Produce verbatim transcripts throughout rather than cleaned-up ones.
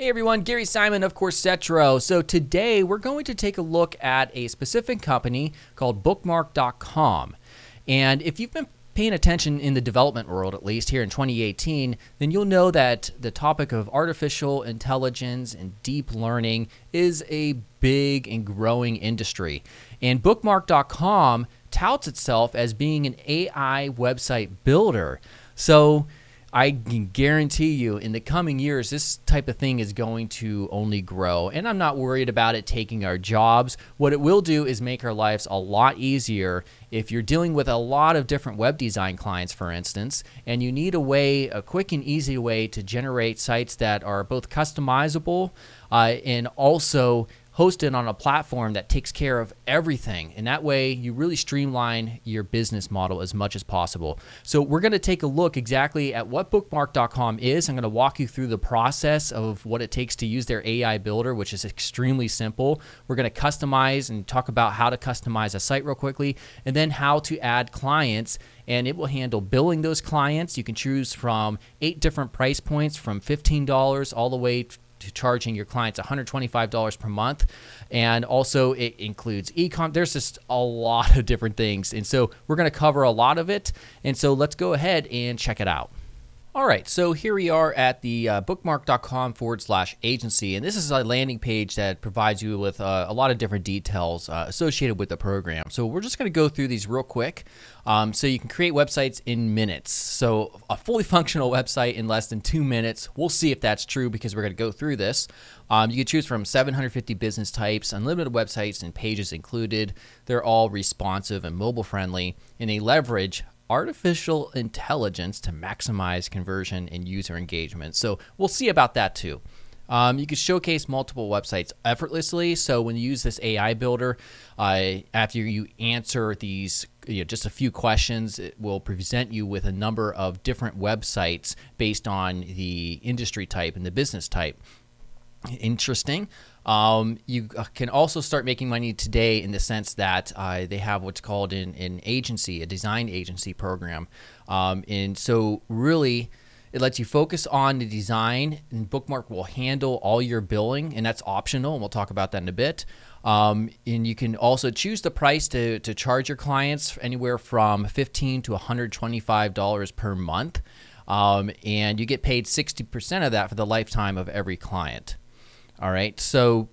Hey everyone, Gary Simon of Coursetro. So today we're going to take a look at a specific company called Bookmark dot com. And if you've been paying attention in the development world, at least here in twenty eighteen, then you'll know that the topic of artificial intelligence and deep learning is a big and growing industry. And Bookmark dot com touts itself as being an A I website builder. So I can guarantee you in the coming years, this type of thing is going to only grow. And I'm not worried about it taking our jobs. What it will do is make our lives a lot easier if you're dealing with a lot of different web design clients, for instance, and you need a way, a quick and easy way to generate sites that are both customizable uh, and also hosted on a platform that takes care of everything. And that way you really streamline your business model as much as possible. So we're gonna take a look exactly at what Bookmark dot com is. I'm gonna walk you through the process of what it takes to use their A I builder, which is extremely simple. We're gonna customize and talk about how to customize a site real quickly, and then how to add clients, and it will handle billing those clients. You can choose from eight different price points, from fifteen dollars all the way to to charging your clients one hundred twenty-five dollars per month. And also it includes e-com. There's just a lot of different things. And so we're gonna cover a lot of it. And so let's go ahead and check it out. All right, so here we are at the uh, bookmark dot com forward slash agency. And this is a landing page that provides you with uh, a lot of different details uh, associated with the program. So we're just gonna go through these real quick. Um, so you can create websites in minutes. So a fully functional website in less than two minutes. We'll see if that's true because we're gonna go through this. Um, you can choose from seven hundred fifty business types, unlimited websites and pages included. They're all responsive and mobile friendly, and they leverage artificial intelligence to maximize conversion and user engagement. So we'll see about that too. Um, you can showcase multiple websites effortlessly. So when you use this A I builder, uh, after you answer these, you know, just a few questions, it will present you with a number of different websites based on the industry type and the business type. Interesting. Um, you can also start making money today in the sense that uh, they have what's called an, an agency, a design agency program. Um, and so really it lets you focus on the design, and Bookmark will handle all your billing, and that's optional, and we'll talk about that in a bit. Um, and you can also choose the price to, to charge your clients anywhere from fifteen to one hundred twenty-five dollars per month. Um, and you get paid sixty percent of that for the lifetime of every client. All right, so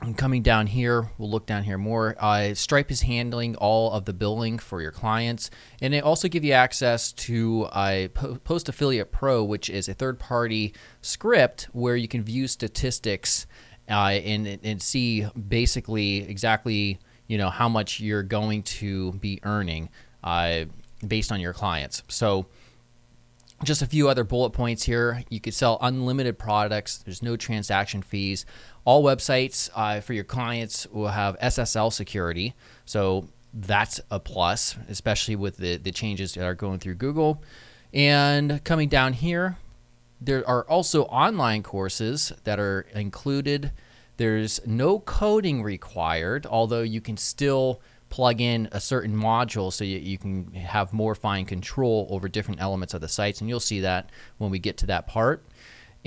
I'm coming down here. We'll look down here more. Uh, Stripe is handling all of the billing for your clients, and they also give you access to uh, Post Affiliate Pro, which is a third-party script where you can view statistics uh, and and see basically exactly you know how much you're going to be earning uh, based on your clients. So just a few other bullet points here. You could sell unlimited products. There's no transaction fees. All websites uh, for your clients will have S S L security. So that's a plus, especially with the, the changes that are going through Google. And coming down here, there are also online courses that are included. There's no coding required, although you can still plug in a certain module so you, you can have more fine control over different elements of the sites, and you'll see that when we get to that part.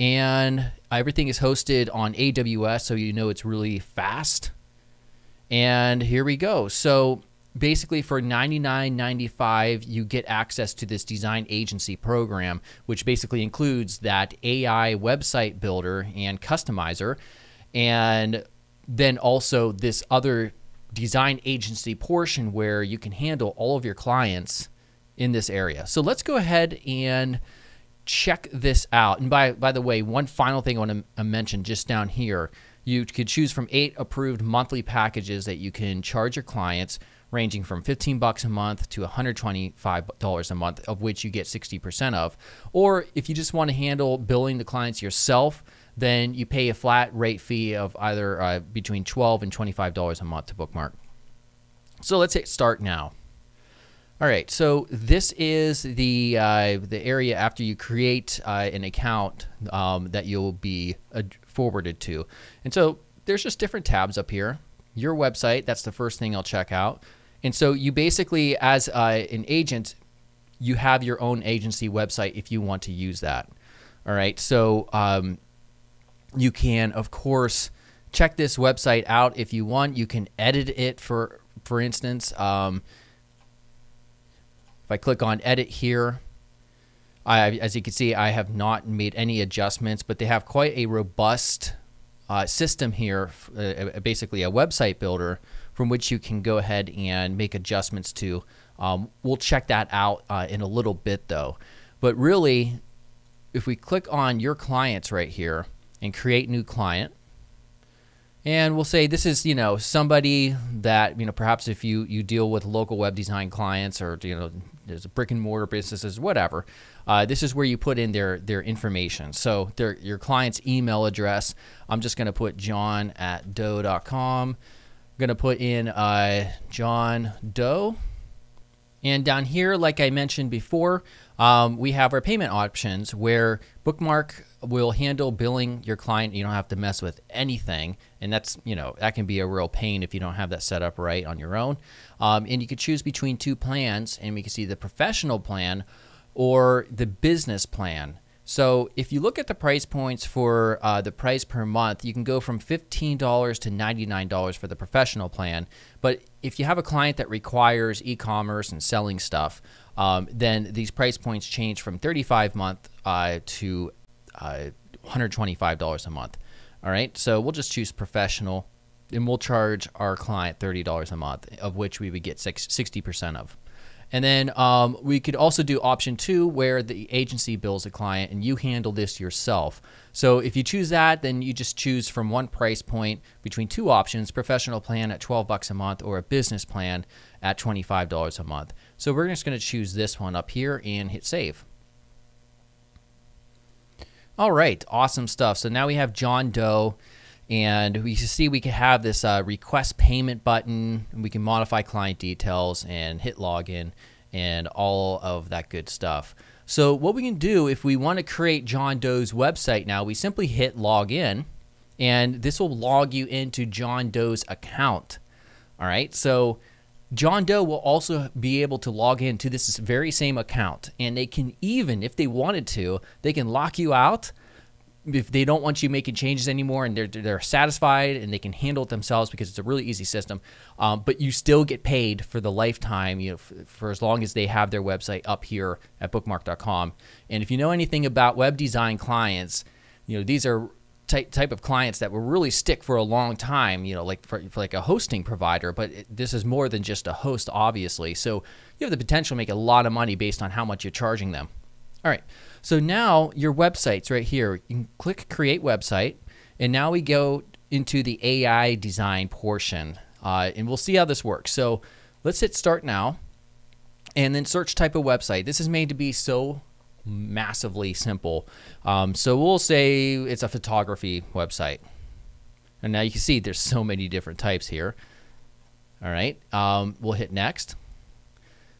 And everything is hosted on A W S, so you know it's really fast. And here we go. So basically for ninety-nine ninety-five, you get access to this design agency program, which basically includes that A I website builder and customizer, and then also this other design agency portion where you can handle all of your clients in this area. So let's go ahead and check this out. And by, by the way, one final thing I want to mention just down here, you could choose from eight approved monthly packages that you can charge your clients, ranging from fifteen bucks a month to one hundred twenty-five dollars a month, of which you get sixty percent of. Or if you just want to handle billing the clients yourself, then you pay a flat rate fee of either uh, between twelve and twenty-five dollars a month to Bookmark. So let's hit start now. All right, so this is the uh, the area after you create uh, an account um, that you'll be uh, forwarded to. And so there's just different tabs up here. Your website, that's the first thing I'll check out. And so you basically, as uh, an agent, you have your own agency website if you want to use that. All right, so um, You can, of course, check this website out if you want. You can edit it, for for instance. Um, if I click on edit here, I, as you can see, I have not made any adjustments, but they have quite a robust uh, system here, uh, basically a website builder from which you can go ahead and make adjustments to. Um, we'll check that out uh, in a little bit though. But really, if we click on your clients right here and create new client, and we'll say this is, you know, somebody that, you know, perhaps if you, you deal with local web design clients, or, you know, there's a brick and mortar businesses, whatever, uh, this is where you put in their, their information. So their, your client's email address, I'm just going to put John at doe dot com. I'm going to put in uh, John Doe. And down here, like I mentioned before, um, we have our payment options where Bookmark will handle billing your client. You don't have to mess with anything. And that's, you know, that can be a real pain if you don't have that set up right on your own. Um, and you can choose between two plans, and we can see the professional plan or the business plan. So if you look at the price points for uh, the price per month, you can go from fifteen dollars to ninety-nine dollars for the professional plan. But if you have a client that requires e-commerce and selling stuff, um, then these price points change from thirty-five a month uh, to uh, one hundred twenty-five dollars a month. All right, so we'll just choose professional, and we'll charge our client thirty dollars a month, of which we would get sixty percent of. And then um, we could also do option two, where the agency bills a client and you handle this yourself. So if you choose that, then you just choose from one price point between two options, professional plan at twelve bucks a month or a business plan at twenty-five dollars a month. So we're just gonna choose this one up here and hit save. All right, awesome stuff. So now we have John Doe, and we see we can have this uh, request payment button, and we can modify client details and hit login and all of that good stuff. So what we can do if we want to create John Doe's website now, we simply hit login, and this will log you into John Doe's account. All right, so John Doe will also be able to log in to this very same account, and they can even, if they wanted to, they can lock you out if they don't want you making changes anymore, and they're, they're satisfied and they can handle it themselves, because it's a really easy system. Um, but you still get paid for the lifetime, you know, for as long as they have their website up here at bookmark dot com. And if you know anything about web design clients, you know, these are ty type of clients that will really stick for a long time, you know, like for, for like a hosting provider, but it, this is more than just a host, obviously. So you have the potential to make a lot of money based on how much you're charging them. All right, so now your website's right here. You can click Create Website, and now we go into the A I design portion, uh, and we'll see how this works. So let's hit Start Now, and then search type of website. This is made to be so massively simple. Um, so we'll say it's a photography website. And now you can see there's so many different types here. All right, um, we'll hit Next.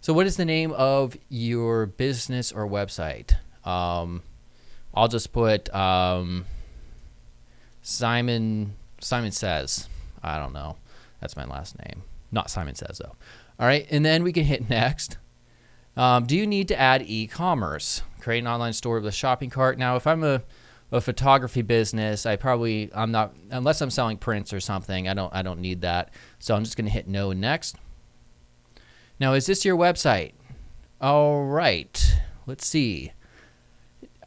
So what is the name of your business or website? Um, I'll just put um, Simon, Simon Says. I don't know. That's my last name. Not Simon Says, though. All right, and then we can hit Next. Um, do you need to add e-commerce? Create an online store with a shopping cart. Now, if I'm a, a photography business, I probably, I'm not, unless I'm selling prints or something, I don't, I don't need that. So I'm just gonna hit No, Next. Now, is this your website? All right, let's see.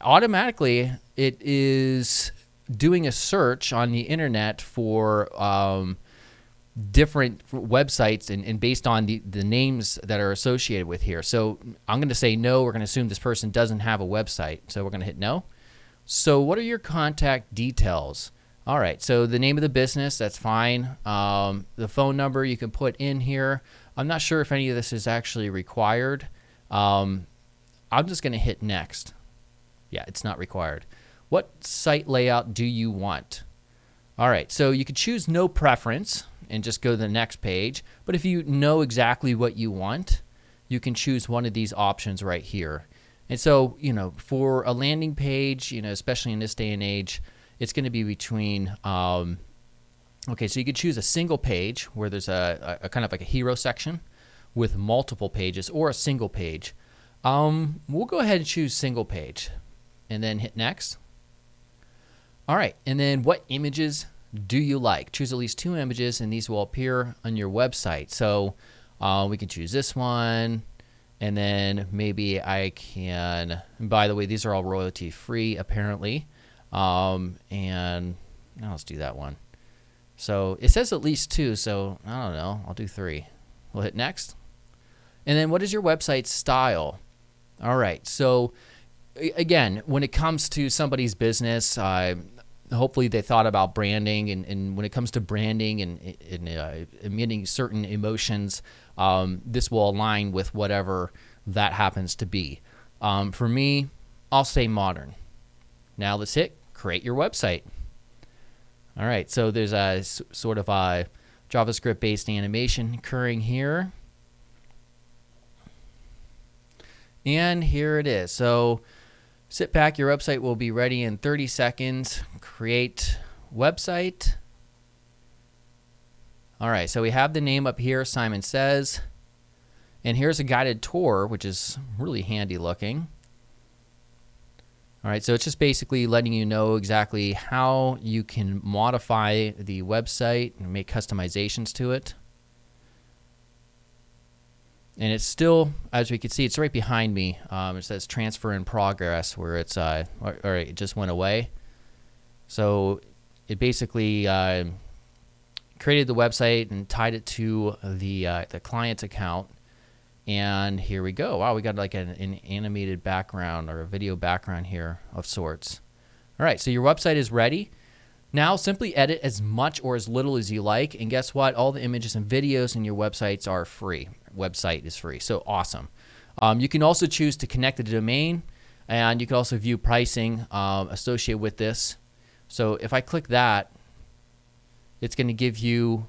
Automatically, it is doing a search on the internet for um, different websites, and, and based on the, the names that are associated with here. So I'm gonna say no, we're gonna assume this person doesn't have a website. So we're gonna hit no. So what are your contact details? All right, so the name of the business, that's fine. Um, the phone number you can put in here. I'm not sure if any of this is actually required. Um, I'm just gonna hit Next. Yeah, it's not required. What site layout do you want? All right, so you could choose no preference and just go to the next page. But if you know exactly what you want, you can choose one of these options right here. And so, you know, for a landing page, you know, especially in this day and age, it's gonna be between, um, okay, so you could choose a single page where there's a, a, a kind of like a hero section with multiple pages, or a single page. Um, we'll go ahead and choose single page, and then hit Next. All right, and then what images do you like? Choose at least two images and these will appear on your website. So uh, we can choose this one, and then maybe I can, and by the way, these are all royalty free apparently. Um, and now let's do that one. So it says at least two, so I don't know, I'll do three. We'll hit next. And then what is your website style? All right, so again, when it comes to somebody's business, uh, hopefully they thought about branding, and, and when it comes to branding and, and uh, emitting certain emotions, um, this will align with whatever that happens to be. Um, for me, I'll say modern. Now let's hit create your website. All right, so there's a sort of a JavaScript-based animation occurring here. And here it is. So sit back, your website will be ready in thirty seconds. Create website. All right, so we have the name up here, Simon Says. And here's a guided tour, which is really handy looking. All right, so it's just basically letting you know exactly how you can modify the website and make customizations to it. And it's still, as we can see, it's right behind me. Um, it says transfer in progress, where it's, uh, or, or it just went away. So it basically uh, created the website and tied it to the, uh, the client's account. And here we go. Wow, we got like an, an animated background or a video background here of sorts. All right, so your website is ready. Now simply edit as much or as little as you like. And guess what? All the images and videos in your websites are free. Website is free, so awesome. Um, you can also choose to connect the domain, and you can also view pricing um, associated with this. So if I click that, it's gonna give you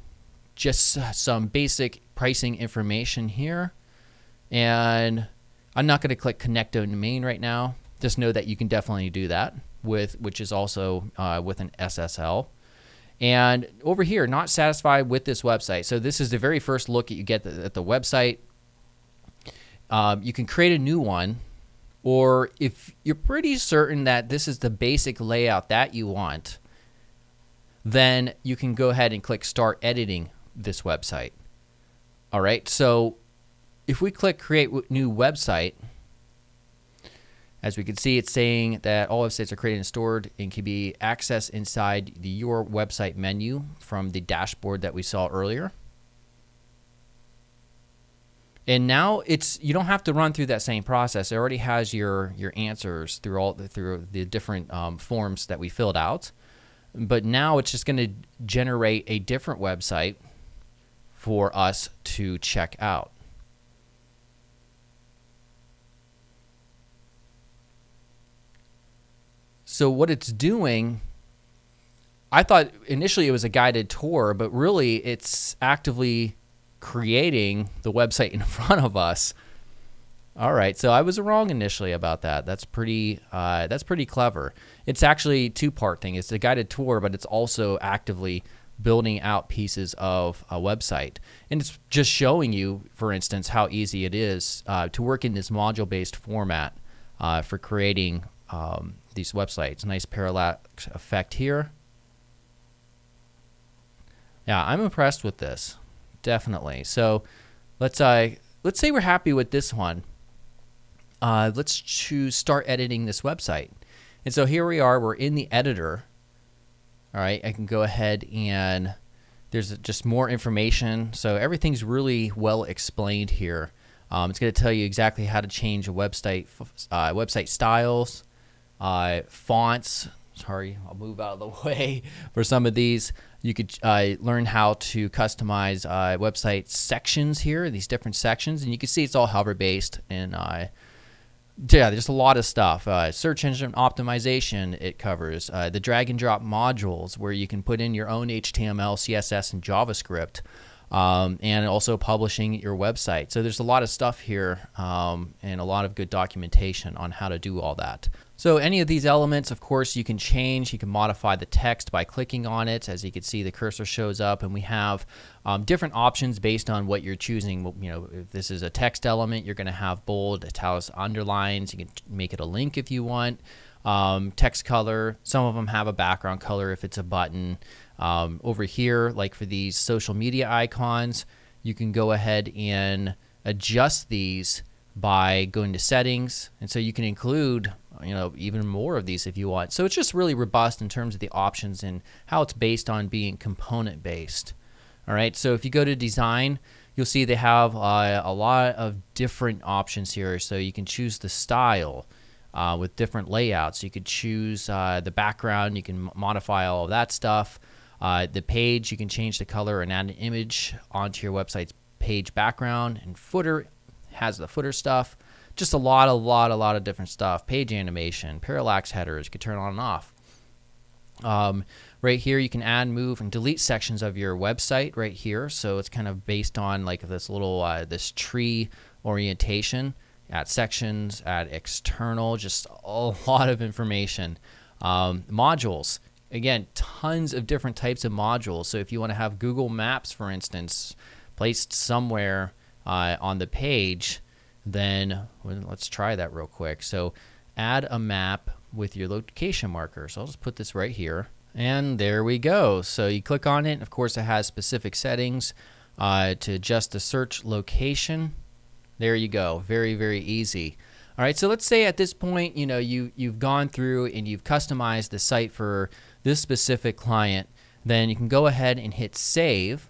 just some basic pricing information here. And I'm not going to click connect domain right now. Just know that you can definitely do that with, which is also uh, with an S S L. And over here, not satisfied with this website. So this is the very first look that you get at the website. Um, you can create a new one, or if you're pretty certain that this is the basic layout that you want, then you can go ahead and click start editing this website. All right, so if we click create new website, as we can see, it's saying that all websites are created and stored and can be accessed inside the your website menu from the dashboard that we saw earlier. And now it's, you don't have to run through that same process. It already has your your answers through all the, through the different um, forms that we filled out. But now it's just going to generate a different website for us to check out. So what it's doing, I thought initially it was a guided tour, but really it's actively creating the website in front of us. All right, so I was wrong initially about that. That's pretty, uh, that's pretty clever. It's actually a two-part thing. It's a guided tour, but it's also actively building out pieces of a website. And it's just showing you, for instance, how easy it is uh, to work in this module-based format uh, for creating um, these websites. Nice parallax effect here. Yeah, I'm impressed with this, definitely. So let's uh, let's say we're happy with this one. Uh, let's choose start editing this website. And so here we are, we're in the editor. All right, I can go ahead and there's just more information. So everything's really well explained here. Um, it's going to tell you exactly how to change a website, uh, website styles, Uh, fonts. Sorry, I'll move out of the way for some of these. You could uh, learn how to customize uh, website sections here, these different sections, and you can see it's all hover based, and uh, yeah, there's a lot of stuff. Uh, search engine optimization it covers, uh, the drag and drop modules where you can put in your own H T M L, C S S, and JavaScript, um, and also publishing your website. So there's a lot of stuff here, um, and a lot of good documentation on how to do all that. So any of these elements, of course, you can change. You can modify the text by clicking on it. As you can see, the cursor shows up, and we have um, different options based on what you're choosing. You know, if this is a text element, you're going to have bold, italics, underlines. You can make it a link if you want. um, text color. Some of them have a background color if it's a button. Um, over here, like for these social media icons, you can go ahead and adjust these by going to settings. And so you can include, you know, even more of these if you want. So it's just really robust in terms of the options and how it's based on being component based. All right, so if you go to design, you'll see they have uh, a lot of different options here. So you can choose the style uh, with different layouts. You could choose uh, the background. You can modify all of that stuff. Uh, the page, you can change the color and add an image onto your website's page background. And footer has the footer stuff. Just a lot, a lot, a lot of different stuff. Page animation, parallax headers, you can turn on and off. Um, right here, you can add, move, and delete sections of your website right here. So it's kind of based on like this little, uh, this tree orientation. Add sections, add external, just a lot of information. Um, modules. Again, tons of different types of modules. So if you want to have Google Maps, for instance, placed somewhere uh, on the page, then well, let's try that real quick. So add a map with your location marker. So I'll just put this right here. And there we go. So you click on it. And of course, it has specific settings uh, to adjust the search location. There you go. Very, very easy. All right, so let's say at this point, you know, you, you've gone through and you've customized the site for this specific client, then you can go ahead and hit save.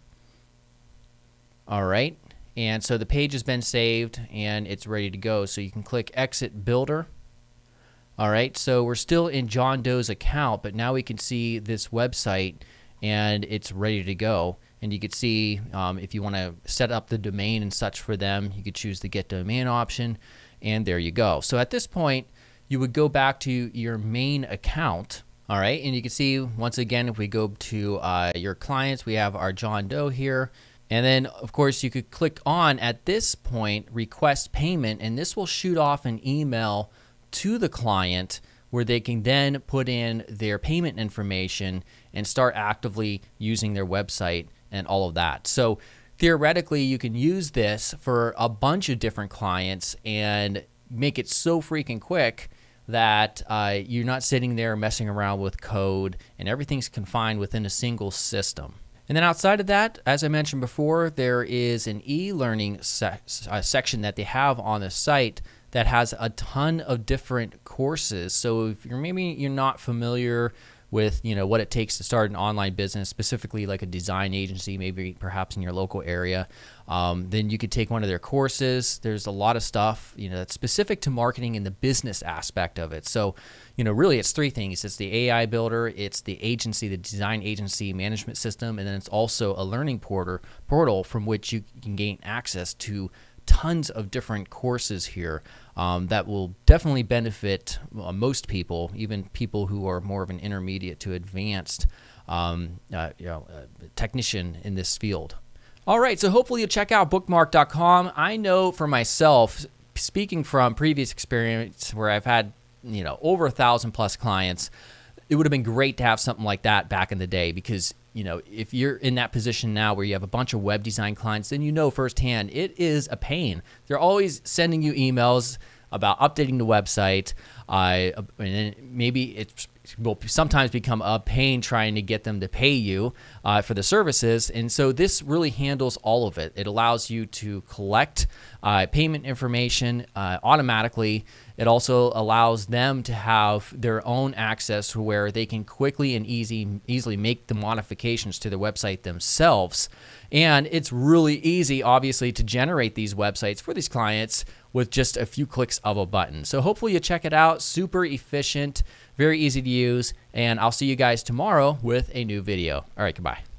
All right, and so the page has been saved and it's ready to go. So you can click Exit Builder. All right, so we're still in John Doe's account, but now we can see this website and it's ready to go. And you could see um, if you want to set up the domain and such for them, you could choose the Get Domain option. And there you go. So at this point, you would go back to your main account. All right. And you can see, once again, if we go to uh, your clients, we have our John Doe here. And then, of course, you could click on, at this point, Request Payment. And this will shoot off an email to the client where they can then put in their payment information and start actively using their website and all of that. So theoretically, you can use this for a bunch of different clients and make it so freaking quick that uh, you're not sitting there messing around with code and everything's confined within a single system. And then outside of that, as I mentioned before, there is an e-learning sec uh, section that they have on the site that has a ton of different courses. So if you're maybe you're not familiar with, you know, what it takes to start an online business, specifically like a design agency, maybe perhaps in your local area, um, then you could take one of their courses. There's a lot of stuff, you know, that's specific to marketing and the business aspect of it. So, you know, really it's three things. It's the A I builder, it's the agency, the design agency management system, and then it's also a learning portal, portal from which you can gain access to tons of different courses here um, that will definitely benefit uh, most people, even people who are more of an intermediate to advanced um, uh, you know, uh, technician in this field. All right, so hopefully you'll check out bookmark dot com. I know for myself, speaking from previous experience where I've had, you know, over a thousand plus clients, it would have been great to have something like that back in the day, because you know, if you're in that position now where you have a bunch of web design clients, then you know firsthand it is a pain. They're always sending you emails about updating the website. I uh, and maybe it will sometimes become a pain trying to get them to pay you uh, for the services. And so this really handles all of it. It allows you to collect uh, payment information uh, automatically. It also allows them to have their own access where they can quickly and easy, easily make the modifications to their website themselves. And it's really easy, obviously, to generate these websites for these clients with just a few clicks of a button. So hopefully you check it out. Super efficient, very easy to use. And I'll see you guys tomorrow with a new video. All right, goodbye.